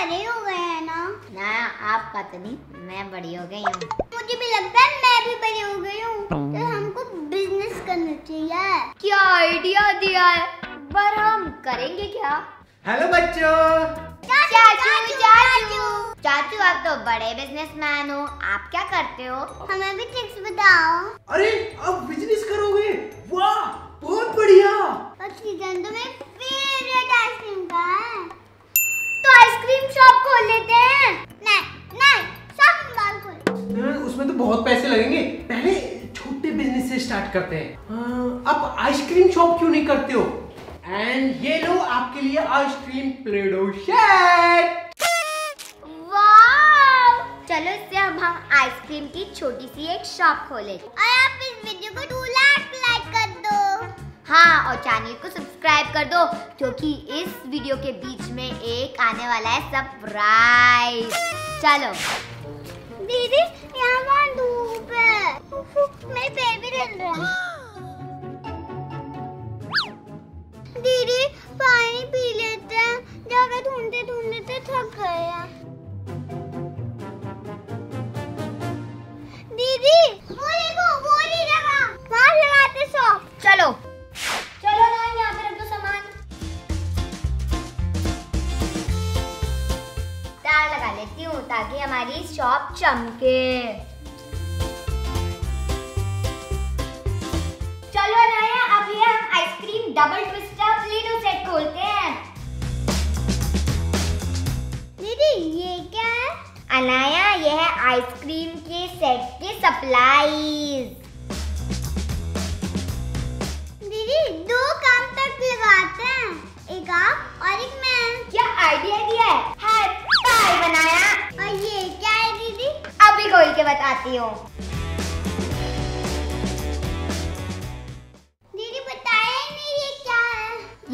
बड़े हो गए हैं ना। ना आप पत्नी, मैं बड़ी हो गई हूँ। मुझे भी लगता है मैं भी बड़ी हो गई हूँ। तो हमको बिजनेस करना चाहिए। क्या आइडिया दिया है, पर हम करेंगे क्या? हेलो बच्चों, चाचू चाचू चाचू आप तो बड़े बिजनेसमैन हो, आप क्या करते हो? हमें भी ट्रिक्स बताओ। अरे आप बिजनेस करोगे? वाह बहुत बढ़िया। और सीजन तो मेरी फेवरेट आइसक्रीम का है। तो आइसक्रीम शॉप खोल लेते हैं। नहीं नहीं, शॉप मत खोलो, उसमें तो बहुत पैसे लगेंगे। पहले छोटे बिजनेस से स्टार्ट करते हैं। आप आइसक्रीम शॉप क्यों नहीं करते हो? एंड ये लो आपके लिए आइसक्रीम प्लेडो शेक। वाव, चलो इससे हम आइसक्रीम की छोटी सी एक शॉप खोलें। और आप इस वीडियो को 2 लाख लाइक कर दो। हाँ, और चैनल को सब्सक्राइब कर दो, क्योंकि इस वीडियो के बीच में एक आने वाला है सरप्राइज। चलो दीदी, यहाँ धूप है, मेरे पैर भी जल रहे हैं। दीदी पानी पी लेते हैं, जगह ढूंढते ढूंढते थक गए हैं। दीदी बोली जगह वहाँ लगाते शॉप। चलो चलो ना, यहाँ पे रख दो सामान। तार लगा लेती हूँ ताकि हमारी शॉप चमके। चलो अनाया, अब ये हम आइसक्रीम डबल ट्विस्ट सेट खोलते हैं। दीदी ये क्या है? अनाया ये है आइसक्रीम के सेट के सप्लाईज। दीदी 2 काम तक लगाते हैं, एक आप और एक मैं। क्या आइडिया दिया है, हाय बनाया। और ये क्या है दीदी? अभी खोल के बताती हूँ।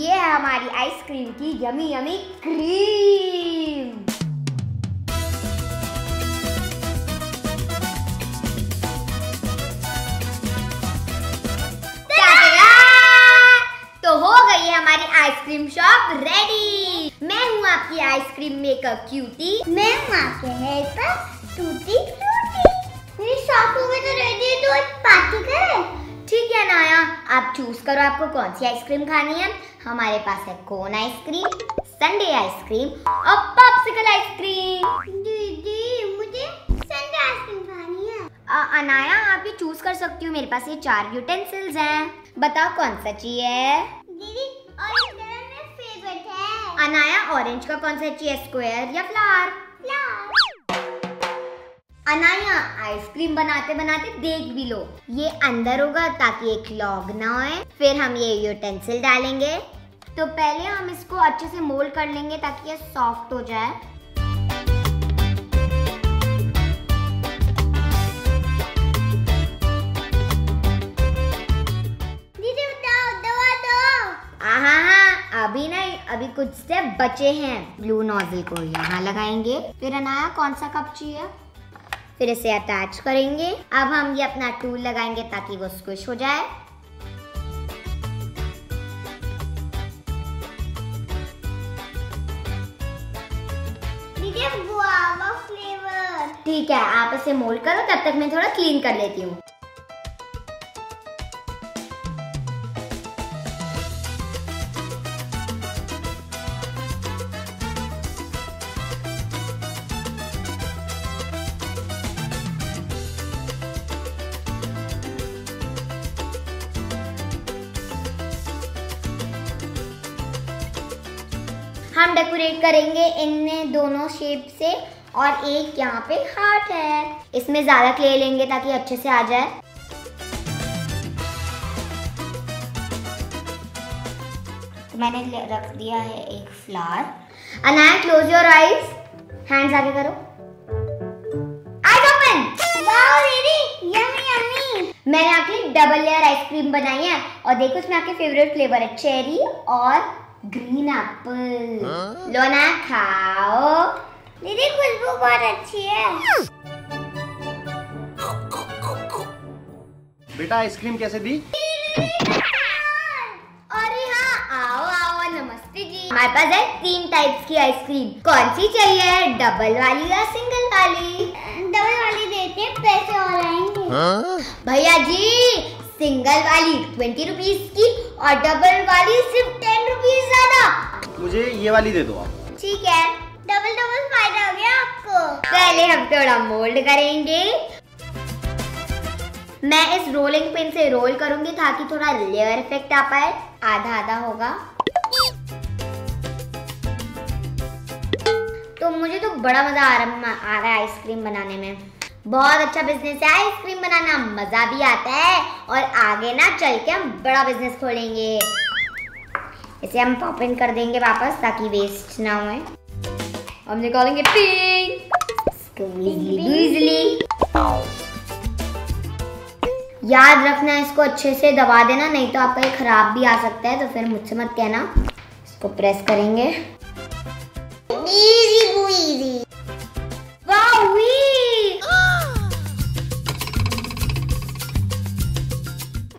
ये है हमारी आइसक्रीम की यमी यमी क्रीम। तो हो गई है हमारी आइसक्रीम शॉप रेडी। मैं हूँ आपकी आइसक्रीम मेकअप क्यूटी। मैं हूँ आपके हेल्पर टूटी फ्रूटी। मेरी शॉप हो गई तो रेडी, तो एक पार्टी करें। ठीक है अनाया, आप चूज करो आपको कौन सी आइसक्रीम खानी है। हमारे पास है कोन आइसक्रीम, संडे आइसक्रीम और पॉप्सिकल आइसक्रीम। दीदी मुझे संडे आइसक्रीम खानी है। अनाया आप ये चूज कर सकती हो। मेरे पास ये 4 यूटेंसिल्स हैं, बताओ कौन सा चाहिए। दीदी ऑरेंज कलर मेरा फेवरेट है। अनाया ऑरेंज का कौन सा चाहिए, स्क्वायर या फ्लावर? फ्लावर। अनाया आइसक्रीम बनाते बनाते देख भी लो, ये अंदर होगा ताकि एक लॉग ना होए। फिर हम ये यूटेंसिल डालेंगे, तो पहले हम इसको अच्छे से मोल्ड कर लेंगे ताकि ये सॉफ्ट हो जाए। दीदी बताओ दवा दो। हाँ अभी नहीं, अभी कुछ स्टेप बचे हैं। ब्लू नोजल को यहाँ लगाएंगे। फिर अनाया कौन सा कप चाहिए? फिर इसे अटैच करेंगे। अब हम ये अपना टूल लगाएंगे ताकि वो स्क्विश हो जाए। दीदी गुआवा फ्लेवर। ठीक है, आप इसे मोल्ड करो, तब तक मैं थोड़ा क्लीन कर लेती हूँ। हम डेकोरेट करेंगे इन दोनों शेप से, और एक यहाँ पे हार्ट है। इसमें ज्यादा क्ले लेंगे ताकि अच्छे से आ जाए। तो मैंने रख दिया है एक flower. Anaya close your eyes, hands आगे करो, आईज ओपन। वाओ दीदी यम्मी यम्मी। मैंने आपके लिए डबल लेयर आइसक्रीम बनाई है, और देखो इसमें आपके फेवरेट फ्लेवर है चेरी और ग्रीन एप्पल। लो ना खाओ। दीदी खुशबू बहुत अच्छी है। बेटा आइसक्रीम कैसे दी? अरे हाँ, आओ आओ नमस्ते जी। हमारे पास है 3 टाइप्स की आइसक्रीम। कौन सी चाहिए, डबल वाली या सिंगल वाली? डबल वाली देते हैं, पैसे और आएंगे। हाँ? भैया जी सिंगल वाली 20 रुपीज की और डबल वाली सिर्फ 10 रुपीज ज्यादा। मुझे ये वाली दे दो आप। ठीक है, डबल डबल फायदा हो गया आपको। पहले हम थोड़ा मोल्ड करेंगे। मैं इस रोलिंग पिन से रोल करूंगी ताकि थोड़ा लेयर इफेक्ट आ पाए। आधा आधा होगा। तो मुझे तो बड़ा मजा आ रहा है आइसक्रीम बनाने में। बहुत अच्छा बिजनेस है आइसक्रीम बनाना, मजा भी आता है और आगे ना चल के हम बड़ा बिजनेस खोलेंगे। इसे हम पॉप इन कर देंगे वापस ताकि वेस्ट ना हो। हम निकालेंगे पिंक। याद रखना इसको अच्छे से दबा देना, नहीं तो आपका ये खराब भी आ सकता है, तो फिर मुझसे मत कहना। इसको प्रेस करेंगे। Easy to easy.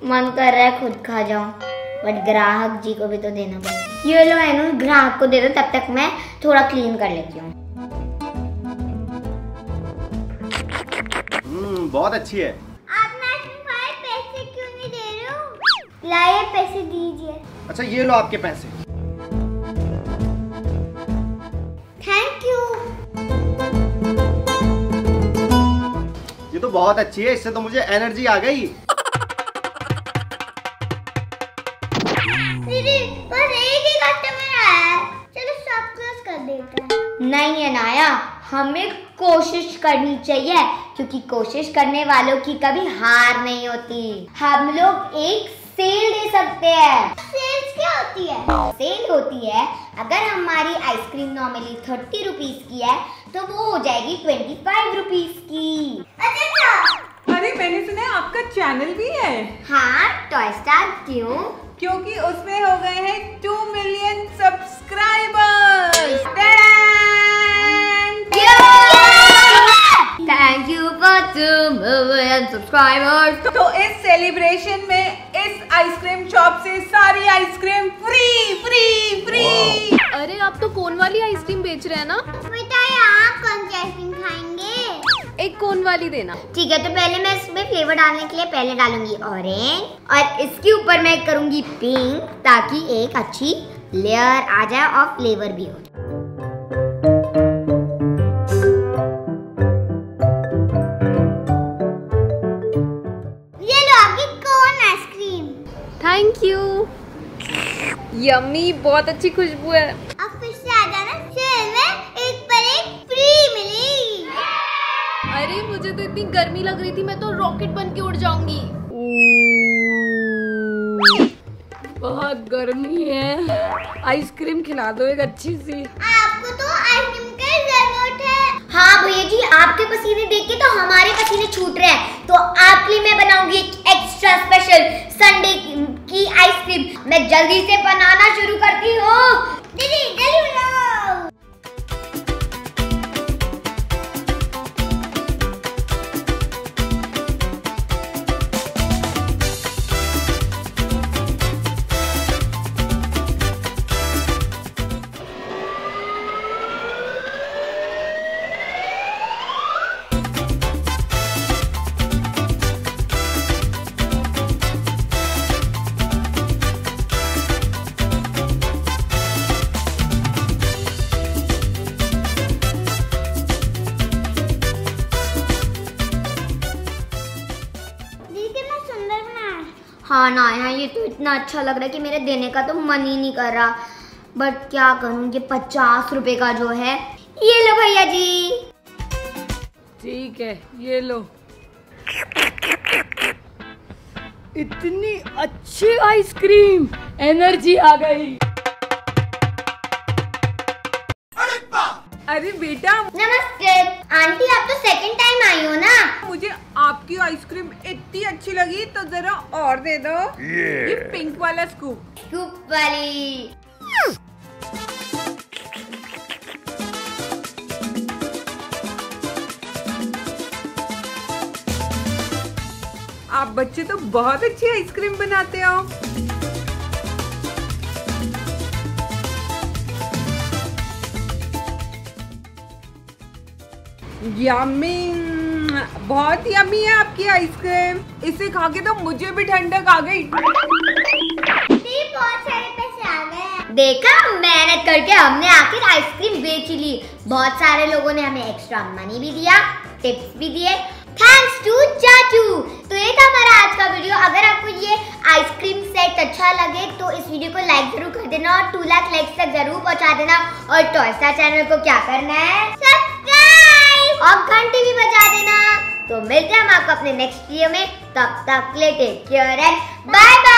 मन कर रहा है खुद खा जाऊं, बट ग्राहक जी को भी तो देना पड़ेगा। ये लो एनु, ग्राहक को दे दो, तब तक मैं थोड़ा क्लीन कर लेती हूँ। बहुत अच्छी है। आप पैसे क्यों नहीं दे रहे हो? लाइए पैसे दीजिए। अच्छा ये लो आपके पैसे। Thank you. ये तो बहुत अच्छी है, इससे तो मुझे एनर्जी आ गई। बस एक ही कस्टमर है, चलो शॉप क्लोज कर देते हैं। नहीं है नाया, हमें कोशिश करनी चाहिए, क्योंकि कोशिश करने वालों की कभी हार नहीं होती। हम लोग एक सेल दे सकते हैं। सेल्स क्या होती है? सेल होती है अगर हमारी आइसक्रीम नॉर्मली 30 रुपीज की है तो वो हो जाएगी 25 रुपीज की। अच्छा, अरे मैंने सुना है आपका चैनल भी है। हाँ, टॉयस्टार। क्यों? क्योंकि उसमें हो गए हैं 2 million subscribers. Thank you for 2 million subscribers. तो इस सेलिब्रेशन में इस आइसक्रीम शॉप से सारी आइसक्रीम फ्री। अरे आप तो कोन वाली आइसक्रीम बेच रहे हैं ना? बेटा आप कौन सी आइसक्रीम खाएंगे? एक कोन वाली देना। ठीक है, तो पहले मैं इसमें फ्लेवर डालने के लिए पहले डालूंगी ऑरेंज और इसके ऊपर मैं करूंगी पिंक, ताकि एक अच्छी लेयर आ जाए और फ्लेवर भी हो। ये लो आपकी cone ice cream. Thank you. Yummy, बहुत अच्छी खुशबू है। अब फिर से आ जाना सेल में, एक पर एक फ्री मिली। अरे मुझे तो इतनी गर्मी लग रही थी, मैं तो रॉकेट बन के उड़ जाऊंगी। बहुत गर्मी है, आइसक्रीम खिला दो एक अच्छी सी। आपको तो आइसक्रीम की जरूरत है। हाँ भैया जी, आपके पसीने देख के तो हमारे पसीने छूट रहे हैं, तो आपके लिए मैं बनाऊंगी एक एक्स्ट्रा स्पेशल संडे की आइसक्रीम। मैं जल्दी से बनाना शुरू करती हूँ। दीदी जल्दी बनाओ। हाँ ना यहाँ, ये तो इतना अच्छा लग रहा है कि मेरे देने का तो मन ही नहीं कर रहा, बट क्या करूँ, ये 50 रुपए का जो है। ये लो भैया जी। ठीक है, ये लो। इतनी अच्छी आइसक्रीम, एनर्जी आ गई। अरे बेटा। नमस्ते आंटी, आप तो सेकंड टाइम आई हो ना। मुझे आपकी आइसक्रीम इतनी अच्छी लगी, तो जरा और दे दो। ये पिंक वाला स्कूप वाली। आप बच्चे तो बहुत अच्छी आइसक्रीम बनाते हो। यम्मी, बहुत यम्मी है आपकी आइसक्रीम। इसे खा के तो मुझे भी ठंडक आ गई। बहुत सारे पैसे आ गए। देखा, मेहनत करके हमने आखिर आइसक्रीम बेच ली। बहुत सारे लोगों ने हमें एक्स्ट्रा मनी भी दिया, टिप्स भी दिए। थैंक्स टू चाचू। तो ये था हमारा आज का वीडियो। अगर आपको ये आइसक्रीम सेट अच्छा लगे तो इस वीडियो को लाइक जरूर कर देना और 2 लाख लाइक्स तक जरूर पहुंचा देना। और टॉयस्टार चैनल को क्या करना है, सब्सक्राइब और घंटी भी बजा देना। तो मिलते हैं हम आपको अपने नेक्स्ट वीडियो में। तब तक के लिए take care and bye bye.